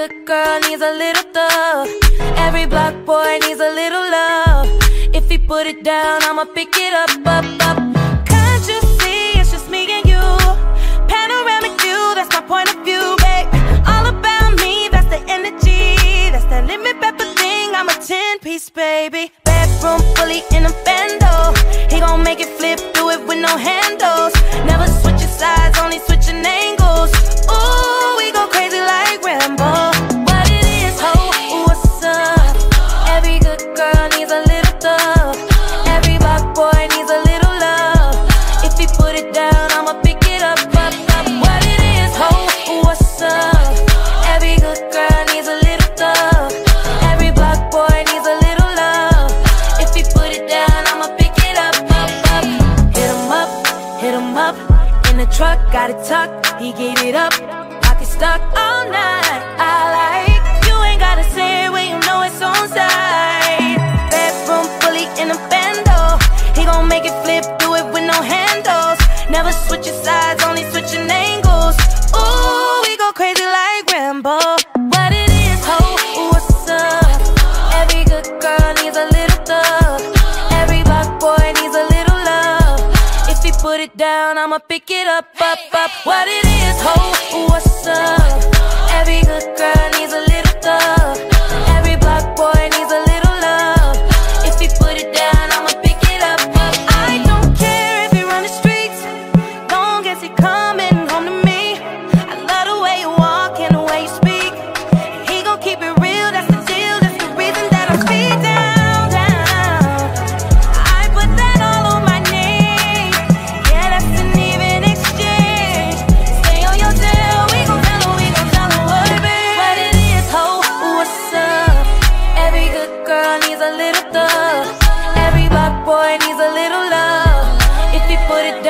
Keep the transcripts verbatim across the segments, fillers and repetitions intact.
good girl needs a little thug. Every black boy needs a little love. If he put it down, I'ma pick it up, up, up. Can't you see it's just me and you? Panoramic view, that's my point of view, babe. All about me, that's the energy. That's that limit pepper thing, I'm a ten-piece, baby. Bedroom fully in a bando. He gon' make it flip, do it with no handles. Never switching sides, only switching angles. Ooh, we go crazy like Rambo. What it is, ho, what's up? Every good girl needs a little thug. Every black boy needs a little love. If he put it down, I'ma pick it up, up, up. What it is, ho, what's up? Every good girl needs a little thug. Every black boy needs a little love. If he put it down, I'ma pick it up, up, up. Hit him up, hit him up. In the truck, got it tucked, he gave it up. Stuck all night, I like. You ain't gotta say it when you know it's on side. Bedroom fully in a bando. He gon' make it flip, do it with no handles. Never switching sides, only switching angles. Ooh, we go crazy like Rambo. What it is, ho, what's up? Every good girl needs a little thug. Every black boy needs a little love. If he put it down, I'ma pick it up, up, up. What it is, ho, what's up? Every good girl needs a little thug. Every black boy needs a little love. If you put it down, I'ma pick it up, up. I don't care if you run the streets, long as you're coming home to me. I love the way you walk and the way you speak. He gon' keep it real, that's the deal. That's the reason that I'm feet down, down. I put that all on my name. Yeah, that's an even exchange. Stay on your day.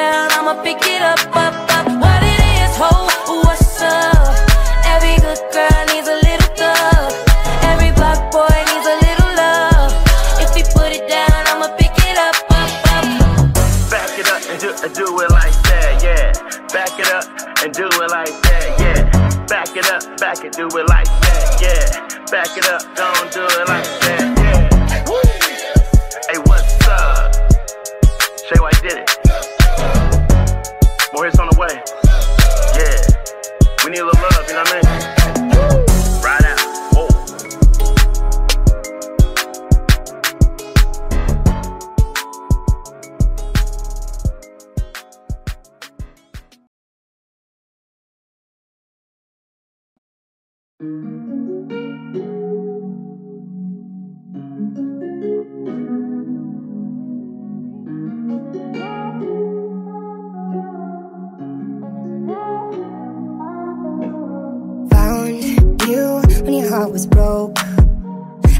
I'ma pick it up, up, up. What it is, ho, what's up? Every good girl needs a little thug. Every black boy needs a little love. If he put it down, I'ma pick it up, up, up. Back it up and do, and do it like that, yeah. Back it up and do it like that, yeah. Back it up, back and do it like that, yeah. Back it up, don't do it like that, yeah. Woo. Hey, what's up? Say why I did it. More hits on the way. Yeah. We need a little love, you know what I mean? Was broke.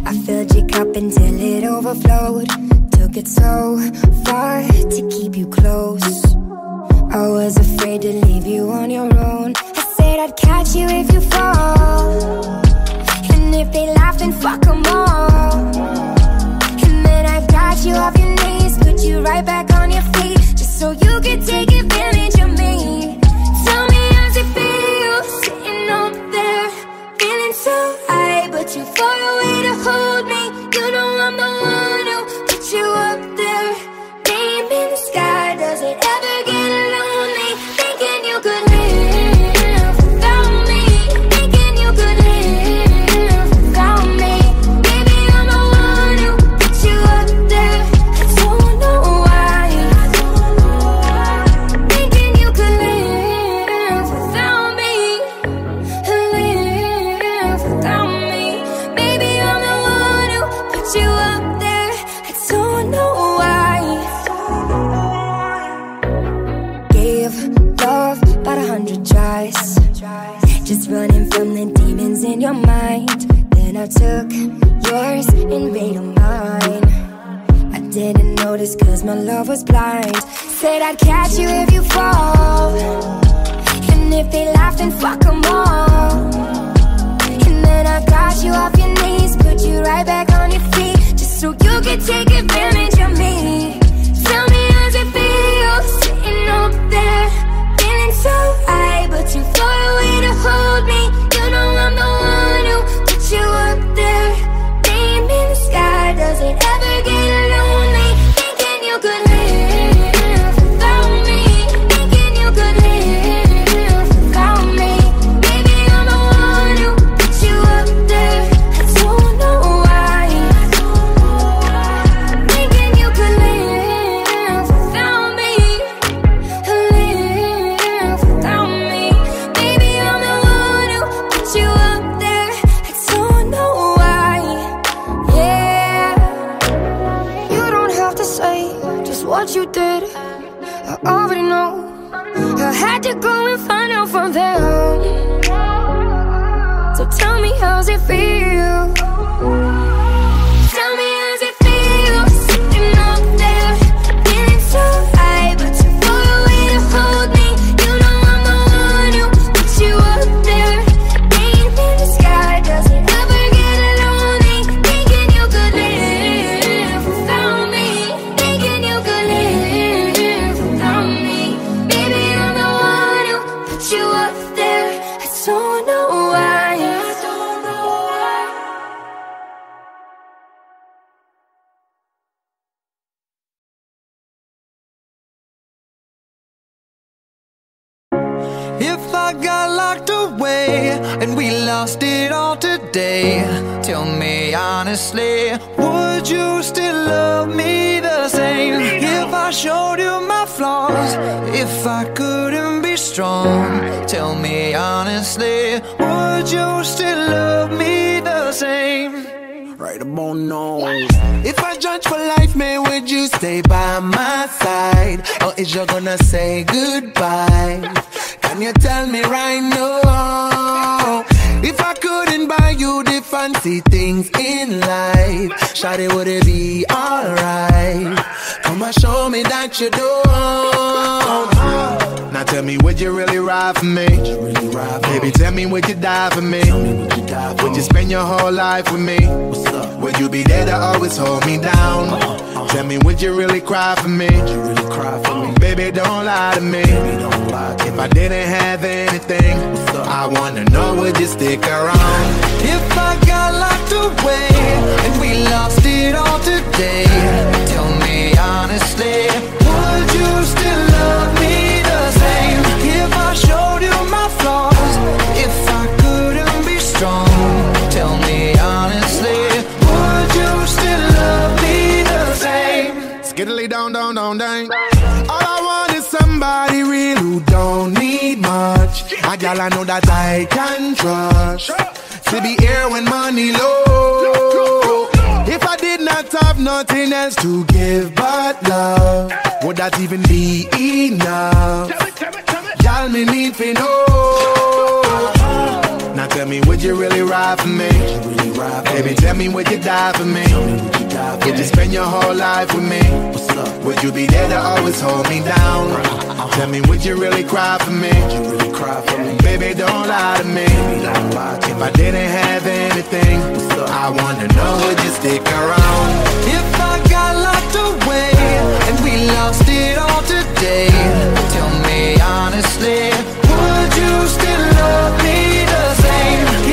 I filled your cup until it overflowed. Took it so far to keep you close. I was afraid to leave you on your own. I said I'd catch you if you fall, and if they laugh then fuck them all. And then I've got you off your knees, put you right back on your feet, just so you could take advantage of me. Tell me how's it feel, sitting up there, feeling so high. But you're far away to hold me. You know I'm the one who put you up there. Name in the sky, does it ever get lonely? Thinking you could live without me. Thinking you could live without me. Baby, I'm the one who put you up there. I don't know why. Thinking you could live without me. Live without me. You up there, I don't know why. Gave love about a hundred tries, just running from the demons in your mind. Then I took yours and made them mine. I didn't notice cause my love was blind. Said I'd catch you if you fall, and if they laugh then fuck them all. I've got you off your knees, put you right back on your feet, just so you could take advantage of me. Tell me how's it feel, sitting up there, feeling so high, but you're far away to hold me. You know I'm the one who should go and find out from them. So tell me, how's it feel? Tell me, how's it feel? Sitting up there, feeling so high, but you're far away to hold me. You know I'm the one who put you up there. Ain't in the sky, does it ever get lonely? Thinking you could live without me. Thinking you could live without me. Baby, I'm the one who put you up there. I don't know why. If I got locked away and we lost it all today, tell me honestly, would you still love me the same? If I showed you my flaws, if I couldn't be strong, tell me honestly, would you still love me the same? Right about now. If I judge for life, man, would you stay by my side? Or is you gonna say goodbye? Can you tell me right now? If I couldn't buy you the fancy things in life, shawty, would it be alright? Come and show me that you don't. Now tell me, would you really ride for me? Really ride for Baby, me. Tell me, would you die for me? Tell me, would you die for would you spend your whole life with me? What's up? Would you be there to always hold me down? Uh-huh. Tell me, would you really cry for me? Would you really cry for me? Baby, don't lie to me. Baby, don't If I didn't have anything, I wanna know, would you stick around? If I got locked away and we lost it all today, tell me honestly, would you still love me the same? If I showed you my flaws, if I couldn't be strong, tell me honestly, would you still love me the same? Skiddly down, down, down, down. All I want is somebody real who don't need much. A girl I know that I can trust to be here when money low. If I did not have nothing else to give but love, would that even be enough? Y'all me need to know. Now tell me, would you really ride for me? Really ride for Baby, me. Tell me, would you die for me? Tell me, would you die for would me? You spend your whole life with me? What's up? Would you be there to always hold me down? Uh-huh. Tell me, would you really cry for me? Would you really cry for me? Baby, don't lie to me. Baby, don't lie to me. If I didn't have anything, I wanna know, would you stick around? If I got locked away and we lost it all today, tell me honestly, would you still love me?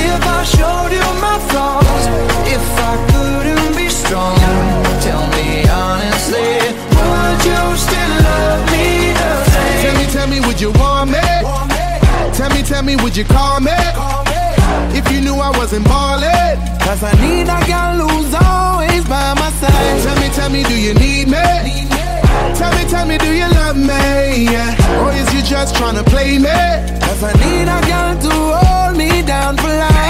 If I showed you my flaws, if I couldn't be strong, tell me honestly, would you still love me the same? Tell me, tell me, would you want me? Want me. Tell me, tell me, would you call me? Call me. If you knew I wasn't ballin', cause I need a girl who's always by my side. Tell me, tell me, do you need me? Need me. Tell me, tell me, do you love me? Yeah. Or is you just tryna play me? Cause I need a girl to hold me down for life.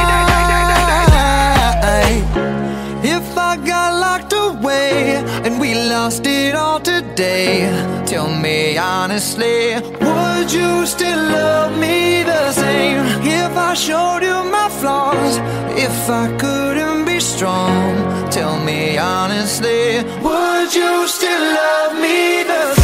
If I got locked away and we lost it all today, tell me honestly, would you still love me the same? If I showed you my flaws, if I couldn't be strong, tell me honestly, would you still love me the same?